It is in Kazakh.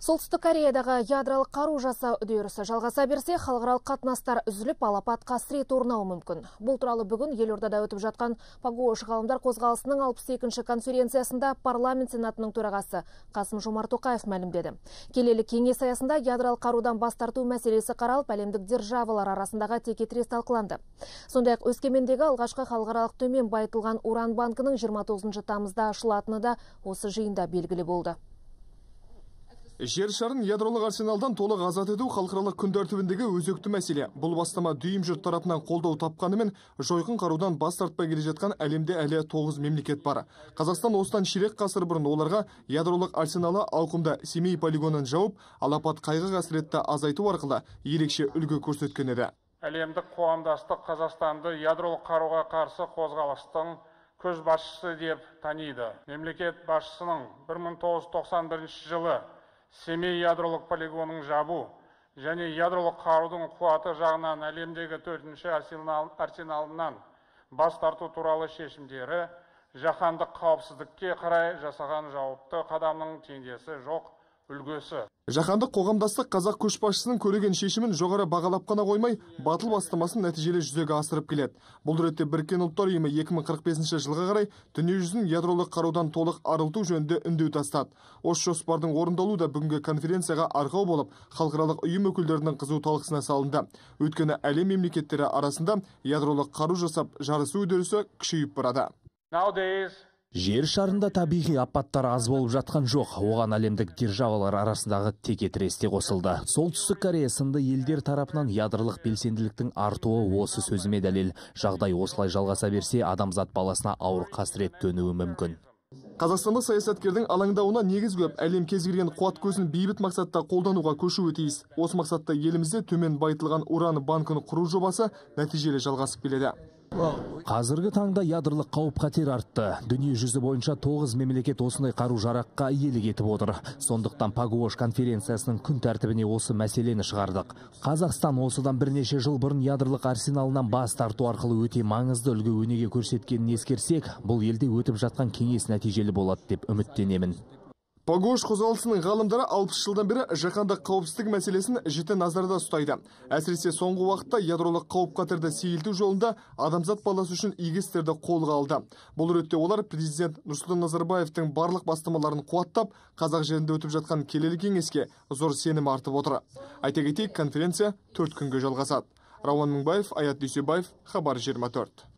Солтүстік Кореядағы ядролық қару жасау үдерісі жалғаса берсе, халықаралық қатынастар үзіліп алапатқа сірет орнауы мүмкін. Бұл туралы бүгін Елордада өтіп жатқан Пагош ғалымдар қозғалысының 62-ші конференциясында парламент сенатының төрағасы Қасым-Жомарт Тоқаев мәлімдеді. Келелі кеңес аясында ядролық қарудан бас тарту мәселесі қаралып, әлемдік державалар арасындағы текетірес талқыланды. Сондай-ақ Өскемендегі алғашқы халықаралық төмен байытылған уран банкінің 29 тамызда ашылатыны да осы жиында белгілі болды. Жер шарын ядролық арсеналдан толық азат ету халықаралық күн тәртібіндегі өзекті мәселе. Бұл бастама дүйім жұрт тарапынан қолдау тапқанымен жойқын қарудан бас тартпай келе жатқан әлемде әлі 9 мемлекет бар. Қазақстан осыдан ширек ғасыр бұрын оларға ядролық арсеналы ауқымда Семей полигонын жауып, алапат қайғы-қасіретті азайту арқылы ерекше үлгі көрсеткен еді. Әлемдік қоғамдастық Қазақстанды ядролық қаруға қарсы қозғалыстың көшбасшысы деп таниды. Мемлекет басшысының 1991 жылы Семей ядролық полигонын жабу және ядролық қарудың қуаты жағынан әлемдегі 4-ші арсеналынан бас тарту туралы шешімдері жаһандық қауіпсіздікке қарай жасаған жауапты қадамның теңдесі жоқ үлгісі. Жаһандық қоғамдастық қазақ көшбасшысының көреген шешімін жоғары бағалап қана қоймай, батыл бастамасын нәтижелі жүзеге асырып келеді. Бұл ретте Біріккен Ұлттар Ұйымы 2045 жылға қарай дүниежүзін ядролық қарудан толық арылту жөнінде үндеу тастады. Осы жоспардың орындалуы да бүгінгі конференцияға арқау болып, халықаралық ұйым өкілдерінің қызу талқысына салынды. Өйткені әлем мемлекеттері арасында ядролық қару жасап жарысу үдерісі күшейіп барады. Жер шарында табиғи апаттар аз болып жатқан жоқ, оған әлемдік державалар арасындағы текетіресте қосылды. Солтүстік Корея сынды елдер тарапынан ядролық белсенділіктің артуы осы сөзіме дәлел. Жағдай осылай жалғаса берсе, адамзат баласына ауыр қасірет төнуі мүмкін. Қазақстандық саясаткердің алаңдауына негіз көп, әлем кезгірген қуат көзін бейбіт мақсатта қолдануға көшуі тиіс. Осы мақсатта елімізде төмен байытылған уран банкын құру жобасы нәтижелі жалғасып келеді. Қазіргі таңда ядролық қауіп-қатер артты. Дүние жүзі бойынша 9 мемлекет осындай қару-жараққа иелік етіп отыр. Сондықтан Пагош конференциясының күн тәртібіне осы мәселені шығардық. Қазақстан осыдан бірнеше жыл бұрын ядролық арсеналынан бас тарту арқылы өте маңызды үлгі өнеге көрсеткенін ескерсек, бұл елде өтіп жатқан кеңес нәтижелі болады деп үміттенемін. Пагош қозғалысының ғалымдары 60 жылдан бері жаһандық қауіпсіздік мәселесін жіті назарда ұстайды. Әсіресе соңғы уақытта ядролық қауіп-қатерді сейілту жолында адамзат баласы үшін игі істерді қолға алды. Бұл ретте олар президент Нұрсұлтан Назарбаевтың барлық бастамаларын қуаттап, қазақ жерінде өтіп жатқан келелі кеңеске зор сенім артып отыр. Айта кетейік, конференция 4 күнге жалғасады. Рауан Мыңбаев, Аят Дүйсебаев, Хабар 24.